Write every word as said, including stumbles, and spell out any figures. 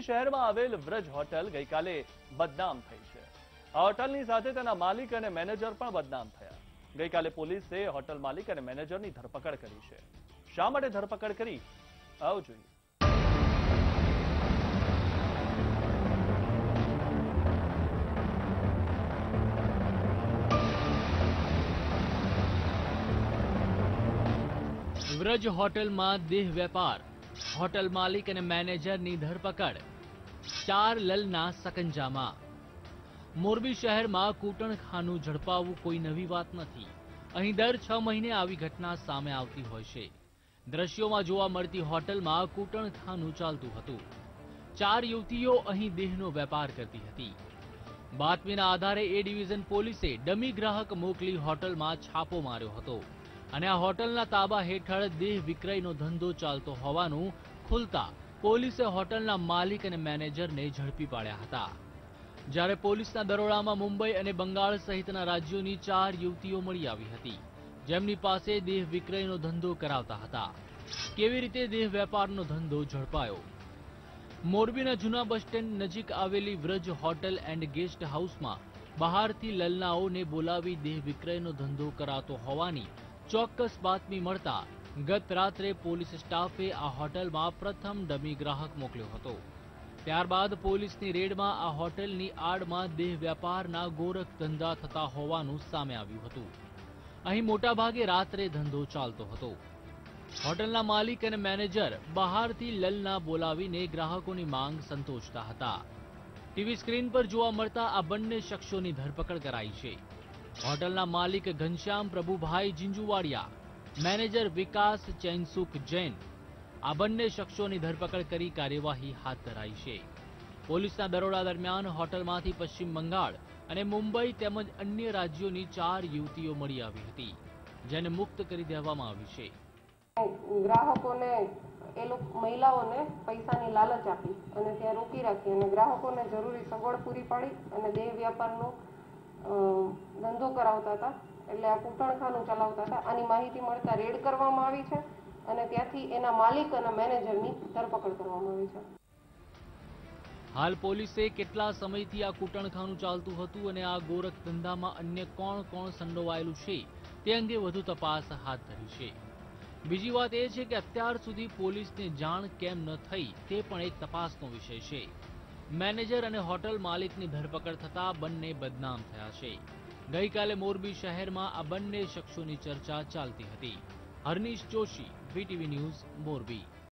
મોરબી શહેરમાં આવેલ વ્રજ હોટલ ગઈકાલે બદનામ થઈ છે। આ હોટલની સાથે તેના માલિક અને મેનેજર પણ બદનામ થયા। ગઈકાલે પોલીસે હોટલ માલિક અને મેનેજરની ધરપકડ કરી છે। શા માટે ધરપકડ કરી આવો જોઈએ। व्रज होटल में देह व्यापार होटल मालिक और मैनेजर की धरपकड़ चार ललना सकंजा में। मोरबी शहर में कूटणखानु झड़पावू कोई नवी बात नहीं। अहीं दर छ महीने आवी घटना सामे आवती होय छे। दृश्यों में जोवा मळती होटल में कूटणखानु चालतुं हतुं। चार युवतीओ अहीं देहनो वेपार करती हती। बातमीना आधारे ए डिविजन पोलीसे डमी ग्राहक मोकली होटल में छापो मार्यो हतो। होटलना ताबा हेठळ देह विक्रयनो धंधो चालतो होवानुं खुलता पोलीसे होटलना मालिक अने मैनेजरने झड़पी पाड्या हता। ज्यारे पोलीसना दरोडामां मुंबई अने बंगाळ सहितना राज्योनी चार युवतीओ मळी आवी हती, जेमनी पासे देह विक्रयनो धंधो करावता हता। केवी रीते देह वेपारनो धंधो झड़पायो। मोरबीना जूना बस स्टेन्ड नजीक आवेली व्रज होटल एंड गेस्ट हाउसमां बहारथी ललनाओने बोलावी देह विक्रयनो धंधो करातो होवानी चौक्कस बातमी मळता गत रात्रे पोलीस स्टाफे आ होटलमां प्रथम डमी ग्राहक मोकल्यो हतो। त्यारबाद पोलीसनी रेडमां आ होटलनी आडमां देह व्यापारना गोरख धंधा थता होवानुं सामे आव्युं हतुं। अहीं मोटा भागे रात्रे धंधो चालतो हतो। होटलना मालिक अने मैनेजर बहारथी ललना बोलावीने ग्राहकोनी मांग संतोषता हता। टीवी स्क्रीन पर जोवा मळता आ बंने शख्सोनी धरपकड कराई छे। होटलना मालिक घनश्याम प्रभुभाई जिंजुवाड़िया, मैनेजर विकास चैनसुख जैन आ बंने शख्सोनी धरपकड़ करी कार्यवाही हाथ धराई छे। पोलीसना दरोडा दरमियान होटलमांथी पश्चिम बंगाळ अने मुंबई तेमज अन्य राज्योनी चार युवतीओ मळी आवी हती, जेने मुक्त करी देवामां आवी छे। ग्राहकोने ए लोक महिलाओने पैसानी लालच आपी अने त्यां रोकी राखी अने ग्राहकोने जरूरी सगवड पूरी पाडी अने देह व्यापारनो धंधो करावता था। एटले आ कूटणखानु चलावता था। आनी माहिती मळता रेड करवामां आवी छे अने त्याथी एना मालिक अने मेनेजरनी धरपकड करवामां आवी छे। हाल पोलीसे केटला समयथी आ कूटणखानु चालतुं हतुं अने आ गोरख धंधामां अन्य कोण कोण संडोवायेलुं छे ते अंगे વધુ તપાસ હાથ ધરી છે। બીજી વાત એ છે કે અત્યાર સુધી પોલીસને જાણ કેમ ન થઈ તે પણ એક તપાસનો વિષય છે। मैनेजर अने होटल मालिक की धरपकड़ थता बंने बदनाम थया छे। गई काले मोरबी शहर में आ बंने शख्सों की चर्चा चालती हती। Harnish Joshi, VTV news, Morbi.